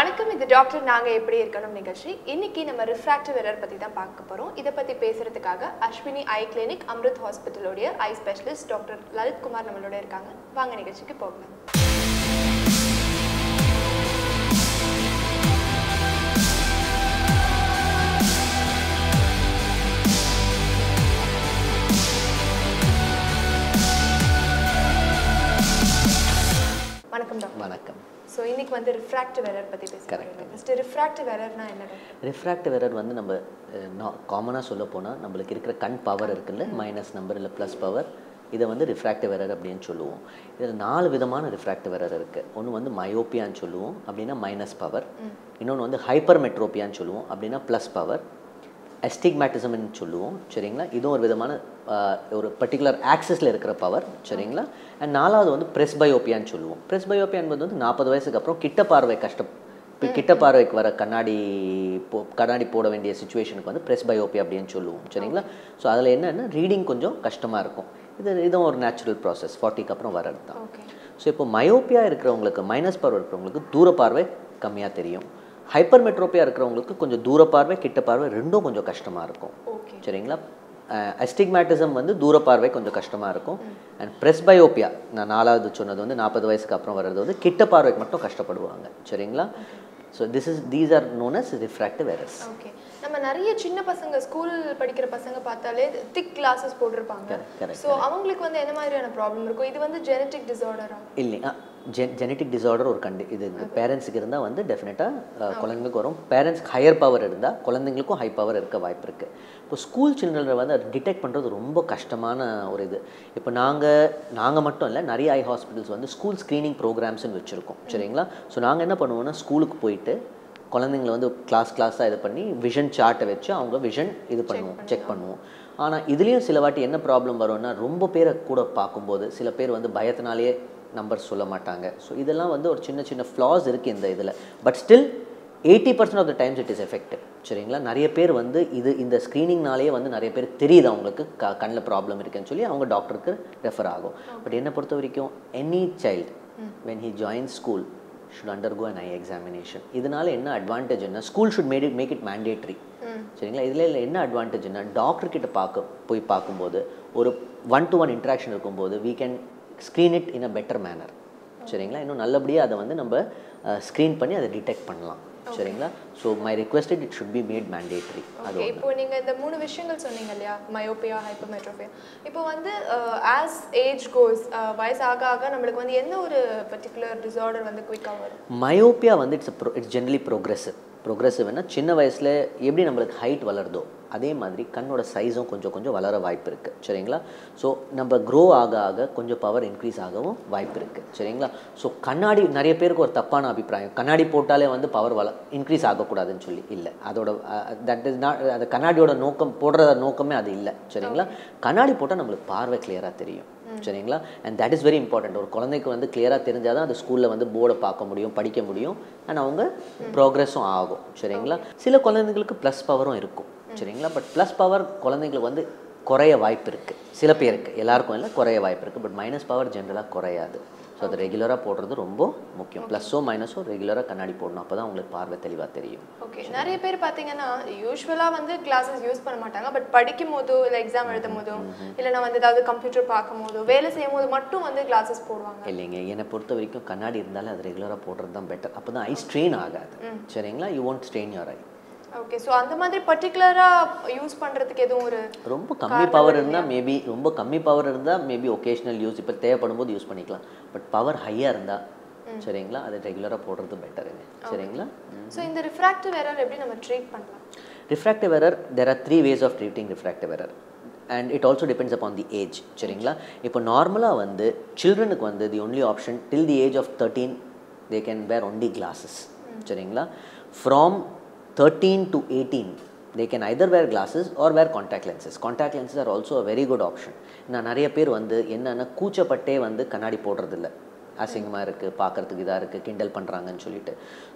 வணக்கம் இது டாக்டர் நாங்க எப்படி இருக்கணும் நிகழ்ச்சி இன்னைக்கு நம்ம ரிஃப்ராக்டிவ் எரர் பத்தி தான் பார்க்க போறோம் இத பத்தி பேசிறதுக்காக Ashwini eye clinic Amrit hospital உடைய eye specialist doctor Lalith Kumar நம்மளோட இருக்காங்க வாங்க நிகழ்ச்சிக்கு போகலாம் வணக்கம் டாக்டர் வணக்கம் So, you can see refractive error. Correct. Mr. Refractive error na enna? Refractive error vandu namba common-a solla pona nammalukku irukra kan power irukku minus number illa plus power இது வந்து refractive error அப்படினு சொல்லுவோம். இதுல நாலு விதமான refractive error இருக்கு. ஒன்னு வந்து myopia னு சொல்லுவோம் அப்படினா minus power. இன்னொன்னு வந்து hypermetropia னு சொல்லுவோம் அப்படினா plus power. Astigmatism னு சொல்லுவோம் சரிங்களா இது ஒரு விதமான ஒரு particular axisல இருக்கிற பவர் சரிங்களா and நாலாவது வந்து presbyopia னு சொல்லுவோம் presbyopia என்பது வந்து 40 வயசுக்கு அப்புறம் கிட்ட பார்வை கஷ்டம் கிட்ட பார்வைக்கு வர கண்ணாடி போட வேண்டிய சிச்சுவேஷனுக்கு வந்து presbyopia அப்படினு சொல்லுவோம் சரிங்களா சோ அதுல என்னன்னா ரீடிங் கொஞ்சம் கஷ்டமா இருக்கும் இது ஒரு நேச்சுரல் process 40 க்கு அப்புறம் வரது தான் ஓகே சோ இப்போ myopia இருக்குறவங்களுக்கு மைனஸ் பார்வை இருக்குறவங்களுக்கு தூர பார்வை கம்மியா தெரியும் Hypermetropia இருக்கிறவங்களுக்கு கொஞ்சம் தூர பார்வை கிட்ட பார்வை ரெண்டும் கொஞ்சம் கஷ்டமா இருக்கும் சரிங்களா astigmatism வந்து தூர பார்வை கொஞ்சம் கஷ்டமா இருக்கும் and presbyopia நான் நாலாவது சொன்னது வந்து 40 வயசுக்கு அப்புறம் வரது வந்து கிட்ட பார்வைக்கு மட்டும் கஷ்டப்படுவாங்க சரிங்களா so these are known as refractive errors okay நம்ம நிறைய சின்ன பசங்க ஸ்கூல் படிக்கிற பசங்க பார்த்தாலே திக் glasses போட்டுருப்பாங்க so அவங்களுக்கு வந்து என்ன மாதிரியான problem இருக்கும் இது வந்து genetic disorder ஆ இல்ல Genetic disorder or parents irundha vandu definite parents higher power irundha kolandhengalukku high power irukka vaaipu irukku ipo school children vandu detect pandrathu romba kashtamana oru idu ipo naanga mattum illa nariya eye hospitals vandu school screening programs nu vechirukom seriyala so naanga enna pannuvom na school ku poitu kolandhengala vandu class ah idu panni vision chart vechi avanga vision idu pannuvom check pannuvom ana idiliyum sila vaati enna problem varumna romba pera kuda paakumbodhu sila per vandu bayathanaaliye Numbers solla matanga. So, idella vandu or chinna flaws irukku indha idella. But still, 80% of the times it is effective. சரிங்களா நிறைய பேர் வந்து இது இந்த ஸ்கிரீனிங்னாலயே வந்து நிறைய பேர் தெரியுது அவங்களுக்கு கண்ணல problem இருக்குன்னு சொல்லி அவங்க டாக்டருக்கு ரெஃபர் ஆகும். பட் என்ன பொறுத்தவரைக்கும் any child when he joins school should undergo an eye examination. இதனால என்ன advantage என்ன school should make it mandatory. சரிங்களா இதல என்ன advantage என்ன டாக்டர் கிட்ட போய் பாக்கும்போது ஒரு 1-to-1 interaction இருக்கும்போது we can Screen it in a better manner. Seringla, ino nallabadiya adha vandu namba screen panni adha detect pannalam. Seringla, so my request is it should be made mandatory. Okay, ipo neenga indha moonu vishayangal sonneenga illaya myopia, hypermetropia. Ipo vandu as age goes, vayas aga aga nammalukku vandu enna oru particular disorder vandu quick ah varum. Myopia vandu it's generally progressive. Progressive na chinna vayasla eppadi nammalukku height valarudho அதே மாதிரி கண்ணோட சைஸும் கொஞ்சம் கொஞ்சம் வளர வாய்ப்பு இருக்கு சரிங்களா சோ நம்ம grow ஆக ஆக கொஞ்சம் பவர் இன்கிரீஸ் ஆகவும் வாய்ப்பு இருக்கு சரிங்களா சோ கண்ணாடி நிறைய பேருக்கு ஒரு தப்பான அபிப்ராயம் கண்ணாடி போட்டாலே வந்து பவர் இன்கிரீஸ் ஆக கூடாதுன்னு சொல்லி இல்ல அதோட தட் இஸ் நாட் அந்த கண்ணாடியோட நோக்கம் போடுறத நோக்கமே அது இல்ல சரிங்களா கண்ணாடி போட்டா நமக்கு பார்வை கிளியரா தெரியும் சரிங்களா and that is very important ஒரு குழந்தைக்கு வந்து கிளியரா தெரிஞ்சாதான் அது ஸ்கூல்ல வந்து போர்ட பார்க்க முடியும் படிக்க முடியும் and அவங்க progressம் ஆகும் சரிங்களா சில குழந்தைகளுக்கு ப்ளஸ் பவரும் இருக்கும் சரிங்களா பட் ப்ளஸ் பவர் குழந்தைகளுக்கு வந்து குறைய வாய்ப்பு இருக்கு சில பேருக்கு எல்லாருக்கும் இல்ல குறைய வாய்ப்பு இருக்கு பட் மைனஸ் பவர் ஜெனரலா குறையாது சோ அது ரெகுலரா போடுறது ரொம்ப முக்கியம் ப்ளஸோ மைனஸோ ரெகுலரா கண்ணாடி போடணும் அப்பதான் உங்களுக்கு பார்வை தெளிவா தெரியும் ஓகே நிறைய பேர் பாத்தீங்கன்னா யூசுவலா வந்து கிளாसेस யூஸ் பண்ண மாட்டாங்க பட் படிக்கும்போது இல்ல எக்ஸாம் எழுதும்போது இல்லனா வந்து ஏதாவது கம்ப்யூட்டர் பாக்கும்போது வேலை செய்யும்போது மட்டும் வந்து கிளாसेस போடுவாங்க இல்லங்க 얘ன பொறுத்த வரைக்கும் கண்ணாடி இருந்தால அது ரெகுலரா போடுறது தான் பெட்டர் அப்பதான் ஐ ஸ்ட்ரெயின் ஆகாது சரிங்களா you won't strain your eye Okay, so அந்த மாதிரி பர்టిక్యులரா யூஸ் பண்றதுக்கு எதுவும் ஒரு ரொம்ப கம்மி பவர் இருந்தா மேபி ரொம்ப கம்மி பவர் இருந்தா மேபி ஒகேஷனல் யூஸ் இப்ப தேவைப்படும்போது யூஸ் பண்ணிக்கலாம் பட் பவர் ஹையா இருந்தா சரிங்களா அது ரெகுலரா போடுறது பெட்டர் சரிங்களா சோ இந்த ரிஃப்ராக்டிவ் எரர் எப்படி நம்ம ட்ரீட் பண்ணலாம் refractive error there are three ways of treating refractive error and it also depends upon the age சரிங்களா இப்போ நார்மலா வந்து children க்கு வந்து the only option till the age of 13 they can wear only glasses சரிங்களா from 13 to 18 they can either wear glasses or wear contact lenses contact lenses are also a very good option நான் நிறைய பேர் வந்து என்னன்னா கூச்சப்பட்டே வந்து கண்ணாடி போடுறது இல்ல அசிங்கமா இருக்கு பார்க்கிறதுக்கு இதா இருக்கு கிண்டல் பண்றாங்கன்னு சொல்லிட்டு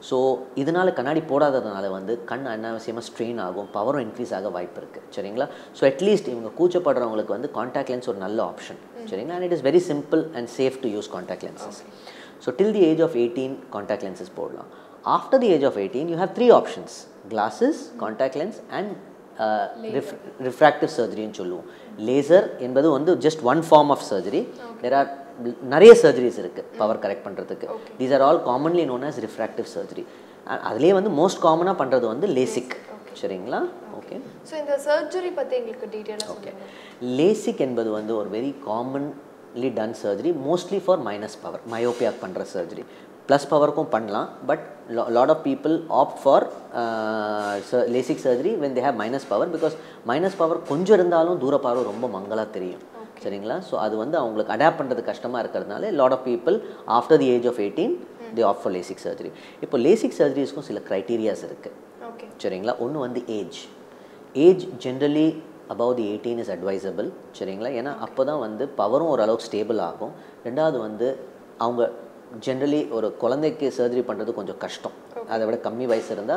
சோ இதனால கண்ணாடி போடாததனால வந்து கண் அனாவசியமா ஸ்ட்ரெயின் ஆகும் பவரும் இன்கிரீஸ் ஆக வாய்ப்பு இருக்கு சரிங்களா சோ at least இவங்க கூச்சப்படுறவங்களுக்கு வந்து contact lens ஒரு நல்ல ஆப்ஷன் சரிங்களா and it is very simple and safe to use contact lenses so till the age of 18 contact lenses போடலாம் After the age of 18, you have three options: glasses, contact lens, and refractive surgery in Chulu. Laser is just one form of surgery. Okay. There are nariya surgeries power correct. Okay. These are all commonly known as refractive surgery. And the most common is LASIK. Okay. Okay. So, in the surgery, detail okay. LASIK is a very commonly done surgery, mostly for minus power, myopia surgery. Plus power ko panla, but lot of people opt for LASIK surgery when they have minus power, because minus power konja irundhalum doora paaru romba mangala theriyum. So adu vandu avangalukku adapt pandradhu kashtama irukkradnala lot of people after the age of 18 they opt for LASIK surgery. Ipo LASIK surgery ku sila criteria irukku. Okay. Seringla onnu vandu age. Age generally above the 18 is advisable. Seringla ena appoda vandu power oru stable aagum. Rendavathu vandu avanga generally ஒரு குழந்தைக்கு surgery பண்றது கொஞ்சம் கஷ்டம். அதை விட கம்மி வயசு இருந்தா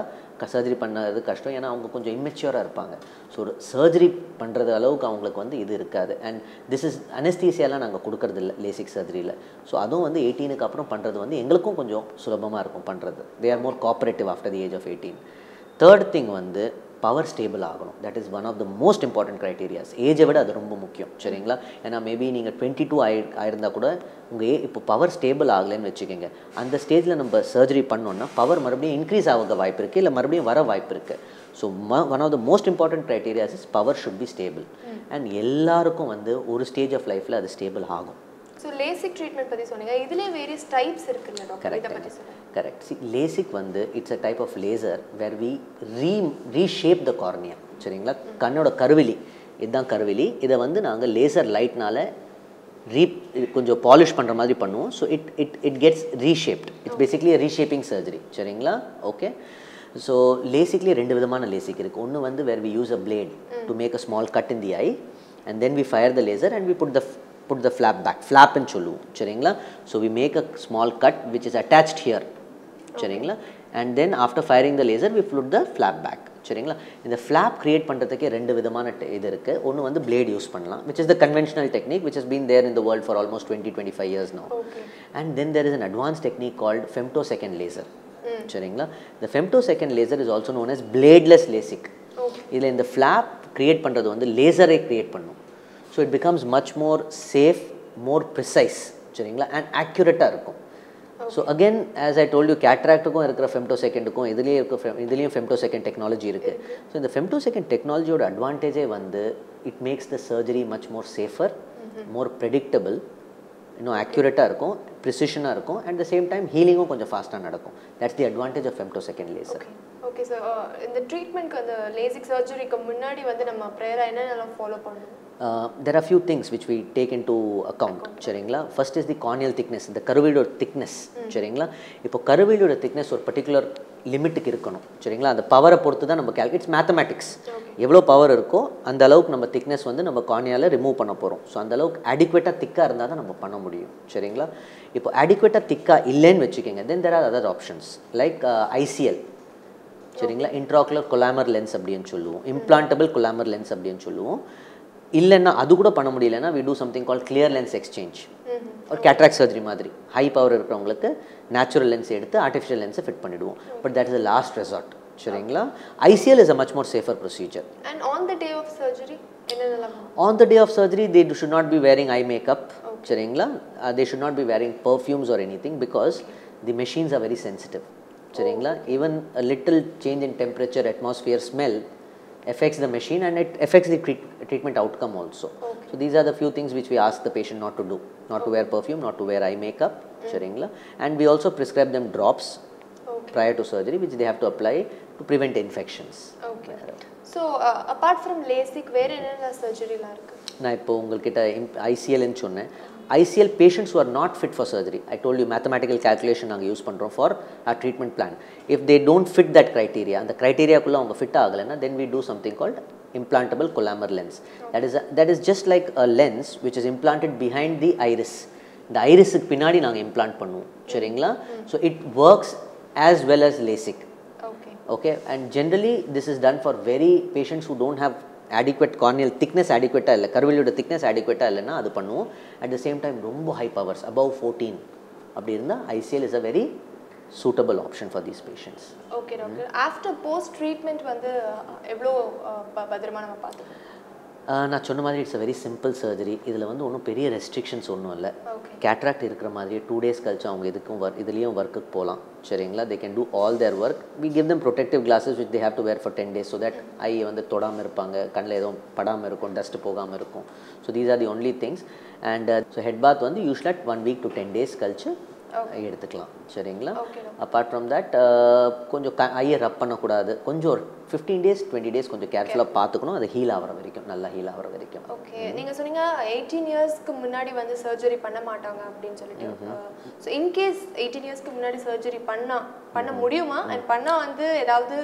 surgery பண்றது கஷ்டம். ஏனா அவங்க கொஞ்சம் immature-ஆ இருப்பாங்க. சோ surgery பண்றது அளவுக்கு அவங்களுக்கு இது இருக்காது. And this is anesthesia-லாம் நாங்க கொடுக்கிறது இல்ல LASIK surgery-ல. சோ அதுவும் 18க்கு அப்புறம் பண்றது எங்களுக்கும் கொஞ்சம் சுலபமா இருக்கும் பண்றது. They are more cooperative after the age of 18. Third thing power stable aagano. That is one of the most important criteria. Age vida adu romba mukkiyam seriyala ena maybe neenga 22 irundha kuda unga ipo power stable aagalen vechikinga and the stage la namba surgery pannona power marubadi increase avaga vaip irukku illa marubadi vara vaip irukku. So one of the most important criteria is power should be stable and ellarukkum oru stage of life la adu stable aagum. So LASIK treatment patti soninga idile various types irukku doctor idha patti solunga. Correct. See, LASIK it's a type of laser where we reshape the cornea. Seringla kannoda karuvili idhan karuvili idha naanga laser light nala konjo polish pandra maari pannuvom. So it gets reshaped. It's basically a reshaping surgery. Seringla okay. So basically rendu vidhamana LASIK irukku. Onnu where we use a blade to make a small cut in the eye and then we fire the laser and we put the flap back. Flap and cholu. So we make a small cut which is attached here. Okay. And then after firing the laser, we put the flap back. In the flap create pandrathukku rendu vidhamana idu irukku. Onnu blade use pannalam, which is the conventional technique which has been there in the world for almost 20-25 years now. Okay. And then there is an advanced technique called femtosecond laser. The femtosecond laser is also known as bladeless LASIK. Okay. In the flap create pandrathu laser create pannum. So it becomes much more safe, more precise and accurate. Okay. So again, as I told you, cataract femtosecond femtosecond technology. Okay. So in the femtosecond technology advantage it makes the surgery much more safer, more predictable, accurate, precision, and at the same time healing faster. That's the advantage of femtosecond laser. Okay. Okay, so in the treatment, the LASIK surgery, follow there are few things which we take into account. First is the corneal thickness, the curvature thickness. Now, curvature thickness or particular limit. The power it's mathematics. Evlo power irukko, and the thickness cornea remove. So and adequate thicker irundha ipo adequate thicker illen then there are other options like ICL. Intraocular collamer lens implantable collamer lens we do something called clear lens exchange or cataract surgery madri. High power natural lens artificial lens fit but that is the last resort. ICL is a much more safer procedure. And on the day of surgery? On the day of surgery they should not be wearing eye makeup. They should not be wearing perfumes or anything because the machines are very sensitive. Even a little change in temperature, atmosphere, smell affects the machine and it affects the treatment outcome also. Okay. So these are the few things which we ask the patient not to do. Not to wear perfume, not to wear eye makeup. And we also prescribe them drops prior to surgery which they have to apply to prevent infections. Okay. So apart from LASIK, where is surgery? I told you ICL. ICL patients who are not fit for surgery. I told you mathematical calculation use for our treatment plan. If they don't fit that criteria, and the criteria fit then we do something called implantable collamer lens. That is just like a lens which is implanted behind the iris. The iris is pinadi naanga implant pannu. So it works as well as LASIK. Okay. Okay. And generally this is done for very patients who don't have adequate corneal thickness adequate alla curvature thickness adequate illana adu pannuvom. At the same time romba high powers above 14 abadi irundha ICL is a very suitable option for these patients. Okay, doctor. After post-treatment, நான் சொன்ன மாதிரி it's a very simple surgery. இதில் வந்து ஒன்றும் பெரிய restrictions ஒன்றும் இல்லை. Cataract இருக்கிற மாதிரியே 2 days கழிச்சு அவங்க இதுலேயும் ஒர்க்குக்கு போகலாம். சரிங்களா, they can do all their work. We give them protective glasses which they have to wear for 10 days so that ஐ வந்து தொடாமல் இருப்பாங்க, கண்ணில் எதுவும் படாமல் இருக்கும், டஸ்ட் போகாமல் இருக்கும். So these are the only things. And so head bath வந்து usually at 1 week to 10 days கழிச்சு எடுத்துக்கலாம். சரிங்களா, அப்பார்ட் ஃப்ரம் தட் கொஞ்சம் ஐயை ரப் பண்ணக்கூடாது, கொஞ்சம் ஒரு 15 days 20 days கொஞ்சம் கேர்ஃபுல்லாக பார்த்துக்கணும், அது ஹீல் ஆகிற வரைக்கும், நல்லா ஹீல் ஆகிற வரைக்கும். ஓகே, நீங்கள் சொன்னீங்க 18 இயர்ஸ்க்கு முன்னாடி வந்து சர்ஜரி பண்ண மாட்டாங்க அப்படின்னு சொல்லிட்டு. ஸோ இன்கேஸ் 18 இயர்ஸ்க்கு முன்னாடி சர்ஜரி பண்ண முடியுமா? அண்ட் பண்ணால் வந்து ஏதாவது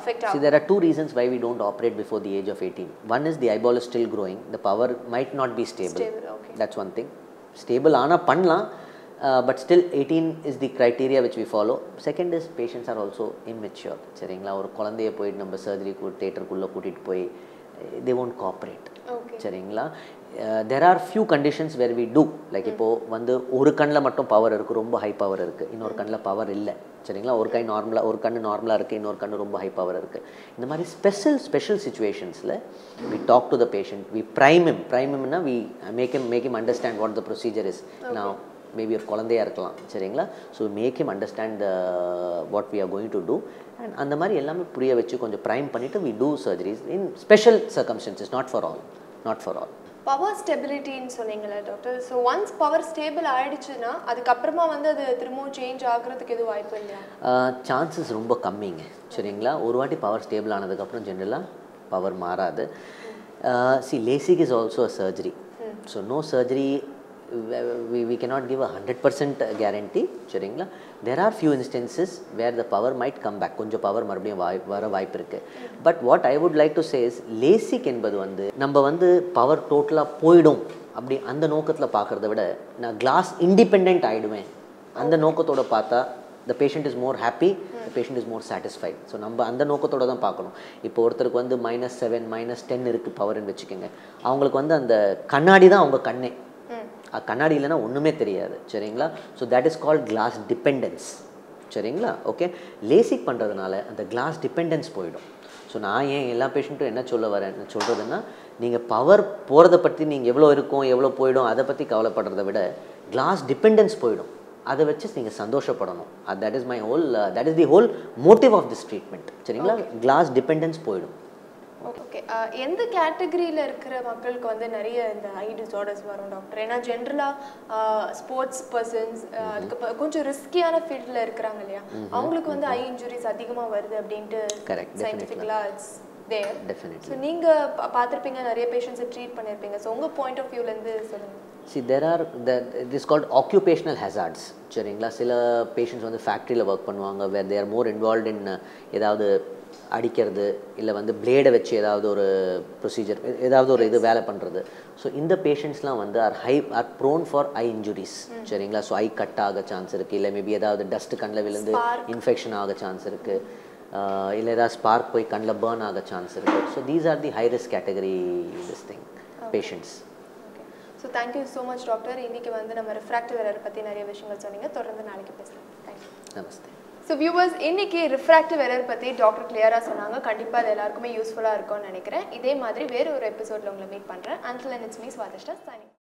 அஃபெக்ட் ஆகும். There are two reasons why we don't operate before the age of 18. One is the eyeball is still growing. The power might not be stable. That's one thing. Stable ஆனால் பண்ணலாம். But still 18 is the criteria which we follow. Second is patients are also immature. சரிங்களா, ஒரு குழந்தையை போயிட்டு நம்ம surgery தேட்டருக்குள்ளே கூட்டிகிட்டு போய் they won't cooperate. சரிங்களா, there are few conditions where we do, like இப்போது வந்து ஒரு கண்ணில் மட்டும் பவர் இருக்குது, ரொம்ப ஹை பவர் இருக்குது, இன்னொரு கண்ணில் பவர் இல்லை. சரிங்களா, ஒரு கை நார்மலாக, ஒரு கண்ணு நார்மலாக இருக்குது, இன்னொரு கண்ணு ரொம்ப ஹை பவர் இருக்குது. இந்த மாதிரி ஸ்பெஷல் சுச்சுவேஷன்ஸில் we talk to the patient, we prime him. Prime himனா we make him understand what the procedure is. Now maybe ஒரு குழந்தையாக இருக்கலாம். சரிங்களா, so make him understand what we are going to do. And அந்த மாதிரி எல்லாமே புரிய வச்சு கொஞ்சம் ப்ரைம் பண்ணிவிட்டு we do surgeries in special circumstances, not for all. Power ஸ்டெபிலிட்டின்னு சொன்னீங்களே doctor, so once power stable ஆகிடுச்சுன்னா அதுக்கப்புறமா வந்து அது திரும்பவும் சேஞ்ச் ஆகிறதுக்கு எதுவும் வாய்ப்பு இல்லையா? சான்சஸ் ரொம்ப கம்மிங்க. சரிங்களா, ஒரு வாட்டி பவர் ஸ்டேபிள் ஆனதுக்கப்புறம் ஜென்ரலாக பவர் மாறாது. See LASIK is also a surgery. So no surgery we cannot give a 100% guarantee. சரிங்களா, there are few instances where the power might come back, கொஞ்சம் பவர் மறுபடியும் வர வாய்ப்பு இருக்குது. But what I would like to say is LASIK என்பது வந்து நம்ம வந்து பவர் டோட்டலாக போயிடும் அப்படி அந்த நோக்கத்தில் பார்க்குறத விட நான் கிளாஸ் இண்டிபெண்ட் ஆகிடுவேன் அந்த நோக்கத்தோடு பார்த்தா the patient is more happy, the patient is more satisfied. So நம்ம அந்த நோக்கத்தோடு தான் பார்க்கணும். இப்போ ஒருத்தருக்கு வந்து -7 - 10 இருக்குது பவர்ன்னு வச்சுக்கோங்க, அவங்களுக்கு வந்து அந்த கண்ணாடி தான் அவங்க கண்ணே, கண்ணாடி இல்லைன்னா ஒன்றுமே தெரியாது. சரிங்களா, so that is called glass dependence. சரிங்களா, ஓகே, LASIK பண்ணுறதுனால அந்த கிளாஸ் டிபெண்டன்ஸ் போயிடும். ஸோ நான் ஏன் எல்லா பேஷண்ட்டும் என்ன சொல்ல வரேன் சொல்கிறதுன்னா, நீங்கள் பவர் போகிறத பற்றி நீங்கள் எவ்வளோ இருக்கும் எவ்வளோ போயிடும் அதை பற்றி கவலைப்படுறத விட கிளாஸ் டிபெண்டன்ஸ் போயிடும், அதை வச்சு நீங்கள் சந்தோஷப்படணும். That is the whole motive of this treatment. சரிங்களா, கிளாஸ் டிபெண்டன்ஸ் போயிடும். ஓகே, எந்த கேட்டகரியில் இருக்கிற மக்களுக்கு வந்து நிறைய இந்த ஐ டிஸார்டர்ஸ் வரும் டாக்டர்? ஏன்னா ஜென்ரலாக ஸ்போர்ட்ஸ் பர்சன்ஸ், அதுக்கு கொஞ்சம் ரிஸ்கியான ஃபீல்டில் இருக்கிறாங்க இல்லையா, அவங்களுக்கு வந்து ஐ இன்ஜுரிஸ் அதிகமாக வருது அப்படின்ட்டு சயின்டிஃபிக்கலாக இட்ஸ் தேர். ஸோ நீங்கள் பார்த்துருப்பீங்க, நிறைய பேஷண்ட்ஸை ட்ரீட் பண்ணியிருப்பீங்க, ஸோ உங்கள் பாயிண்ட் ஆஃப் வியூலேருந்து சொல்லுங்கள். See, this is called occupational hazards. சரிங்களா, சில பேஷண்ட்ஸ் வந்து ஃபேக்ட்ரியில் ஒர்க் பண்ணுவாங்க, where they are more involved in ஏதாவது அடிக்கிறது இல்லை வந்து பிளேடை வச்சு ஏதாவது ஒரு ப்ரொசீஜர் ஏதாவது ஒரு இது வேலை பண்ணுறது. ஸோ இந்த பேஷண்ட்ஸ்லாம் வந்து are prone for eye injuries. சரிங்களா, ஸோ ஐ கட் ஆக சான்ஸ் இருக்குது, இல்லை மேபி ஏதாவது டஸ்ட்டு கண்ணில் விழுந்து இன்ஃபெக்ஷன் ஆக சான்ஸ் இருக்குது, இல்லை ஏதாவது ஸ்பார்க் போய் கண்ணில் பேர்ன் ஆக சான்ஸ் இருக்குது. So these are the high risk category this thing patients. So thank you so much doctor. இன்றைக்கி வந்து நம்ம ரிஃப்ராக்டிவ் எரர் பற்றி நிறைய விஷயங்கள் சொன்னீங்க, தொடர்ந்து நாளைக்கு பேசலாம். தேங்க்யூ, நமஸ்தே. ஸோ வியூவர்ஸ், இன்றைக்கி ரிஃப்ராக்டிவ் எரர் பற்றி டாக்டர் கிளியராக சொன்னாங்க, கண்டிப்பாக அது எல்லாருக்குமே யூஸ்ஃபுல்லாக இருக்கும்னு நினைக்கிறேன். இதே மாதிரி வேறு ஒரு எபிசோடில் உங்களை மீட் பண்ணுறேன். Until and it's me Swadishta signing.